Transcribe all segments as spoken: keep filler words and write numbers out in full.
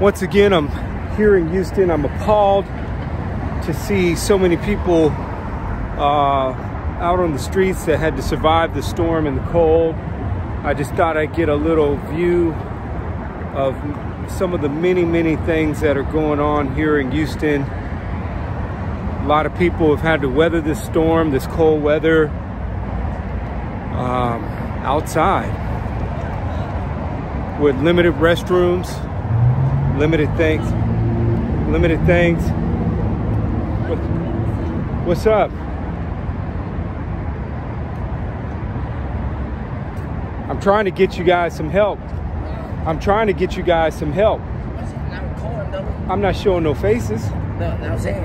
Once again, I'm here in Houston. I'm appalled to see so many people uh, out on the streets that had to survive the storm and the cold. I just thought I'd get a little view of some of the many, many things that are going on here in Houston. A lot of people have had to weather this storm, this cold weather, um, outside with limited restrooms. Limited things, limited things. What's up? I'm trying to get you guys some help. I'm trying to get you guys some help. I'm not showing no faces. No, I'm saying.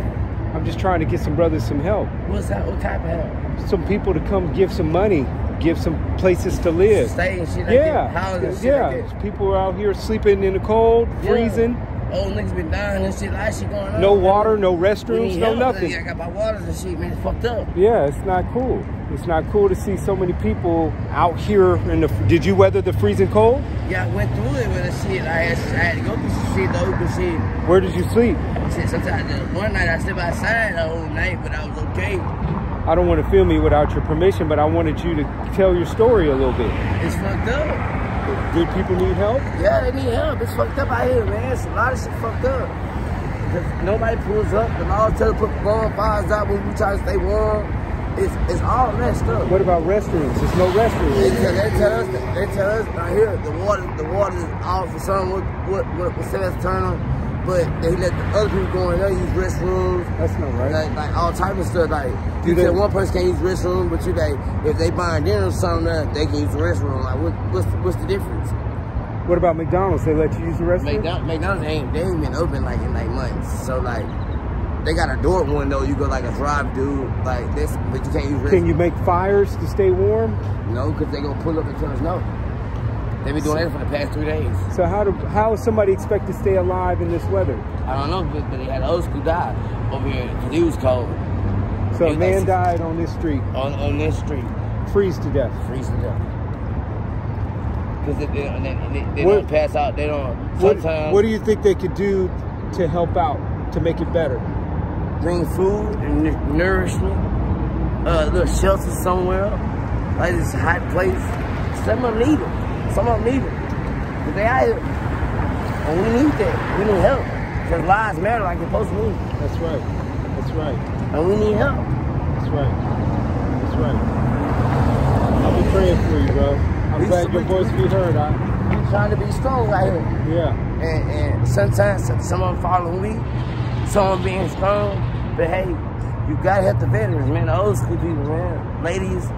I'm just trying to get some brothers some help. What's that? What type of help? Some people to come give some money, give some places to live. Stay and shit. Yeah, houses, yeah. Shit like people are out here sleeping in the cold, yeah. Freezing. Old niggas been dying and shit. Like shit going on. No water, no restrooms, no help. Nothing. I got my waters and shit, man. It's fucked up. Yeah, it's not cool. It's not cool to see so many people out here in the. Did you weather the freezing cold? Yeah, I went through it with the shit. I had, I had to go through some shit, the open shit. Where did you sleep? Shit, sometimes one night I slept outside the whole night, but I was okay. I don't want to film you without your permission, but I wanted you to tell your story a little bit. It's fucked up. Good people need help? Yeah, they need help. It's fucked up out here, man. It's a lot of shit fucked up. If nobody pulls up. The law tell us to put bonfires out when we try to stay warm. It's, it's all messed up. What about restrooms? There's no restrooms. They tell, they tell us, that, they tell us right here, the water, the water is off for some, what, what, what, what says turn on. But they let the other people go in there use restrooms. That's not right. Like, like all type of stuff. Like you said, one person can't use restrooms, but you like if they buying dinner or something, they can use the restroom. Like what, what's the, what's the difference? What about McDonald's? They let you use the restroom. McDonald's, McDonald's ain't they ain't been open like in like months. So like they got a door window. You go like a drive through like this, but you can't use. Restrooms. Can you make fires to stay warm? No, because they gonna pull up and tell us no. They've been doing that for the past three days. So how do how is somebody expect to stay alive in this weather? I don't know, but they had an old school die over here because it was cold. So a man died on this street. On on this street, freeze to death. Freeze to death. Because they, they, they, they what, don't pass out. They don't. Sometimes. What, what do you think they could do to help out to make it better? Bring food and nourishment. Uh, a little shelter somewhere, like this hot place. Someone need it. Some of them need it, but they out here, and we need that. We need help, because lives matter like they're supposed to need. That's right, that's right. And we need help. That's right, that's right. I'll be praying for you, bro. I'm we glad your voice be heard. I, I'm trying to be strong out here. Yeah. And, and sometimes some of them following me, some of them being strong, but hey, you gotta help the veterans, man, the old school people, man, ladies.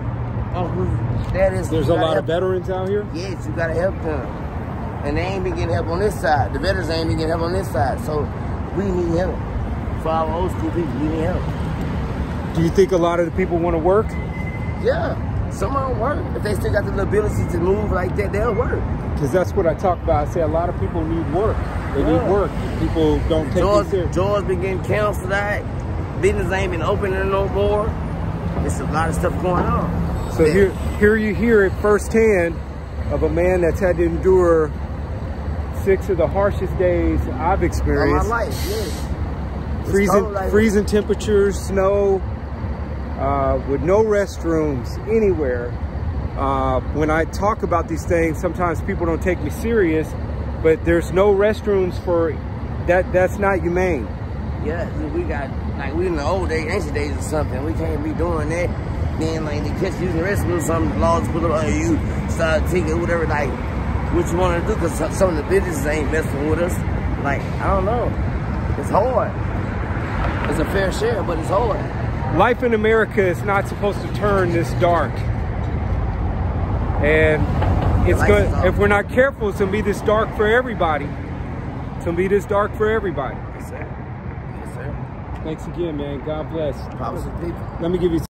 That is, there's a lot of veterans out here? Yes, you gotta help them. And they ain't been getting help on this side. The veterans ain't been getting help on this side. So we need help. For our old school people, we need help. Do you think a lot of the people want to work? Yeah, some of them work. If they still got the ability to move like that, they'll work. Because that's what I talk about. I say a lot of people need work. They yeah. need work. People don't take it serious. George been getting canceled out. Business ain't been opening no more. There's a lot of stuff going on. So here, here you hear it firsthand of a man that's had to endure six of the harshest days I've experienced. My life, yes. Freezing, freezing temperatures, snow, uh, with no restrooms anywhere. Uh, when I talk about these things, sometimes people don't take me serious, but there's no restrooms for that. That's not humane. Yeah, we got like we in the old days, ancient days or something. We can't be doing that. Then like they catch you using the restroom, some laws put up on you, start taking whatever like what you want to do, because some of the businesses ain't messing with us. Like I don't know, it's hard. It's a fair share, but it's hard. Life in America is not supposed to turn this dark, and it's good if we're not careful. It's gonna be this dark for everybody. It's gonna be this dark for everybody. Yes, sir. Yes, sir. Thanks again, man. God bless. Promise the people. Let me give you.